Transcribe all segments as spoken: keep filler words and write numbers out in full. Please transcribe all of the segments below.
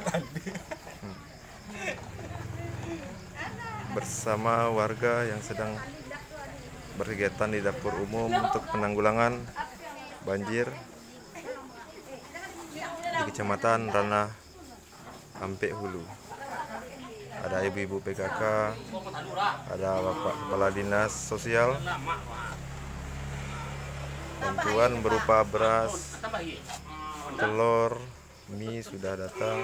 tadi. Bersama warga yang sedang berkegiatan di dapur umum untuk penanggulangan banjir di Kecamatan Ranah Ampek Hulu. Ada ibu-ibu P K K, ada Bapak Kepala Dinas Sosial. Bantuan berupa beras, telur, mie sudah datang.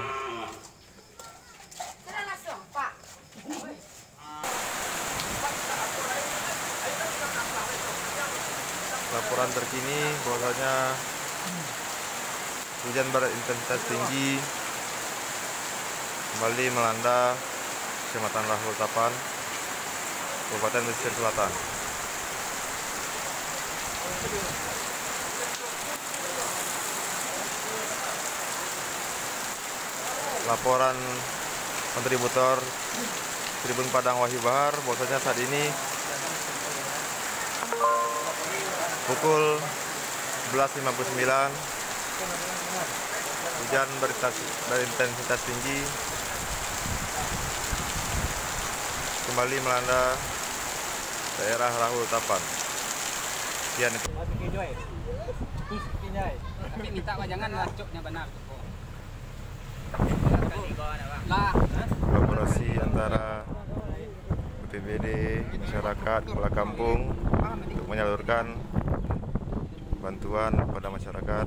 Laporan terkini bahwasanya hujan berintensitas tinggi kembali melanda Kecamatan Rahul Tapan, Kabupaten Pesisir Selatan. Laporan kontributor Tribun Padang Wahib Bahar bahwasanya saat ini pukul sebelas lewat lima puluh sembilan hujan berintensitas tinggi kembali melanda daerah Rahul Tapan. Sekian itu. Tapi minta wajangan cuknya benar. Kolaborasi antara B P B D, masyarakat, kepala kampung untuk menyalurkan bantuan kepada masyarakat.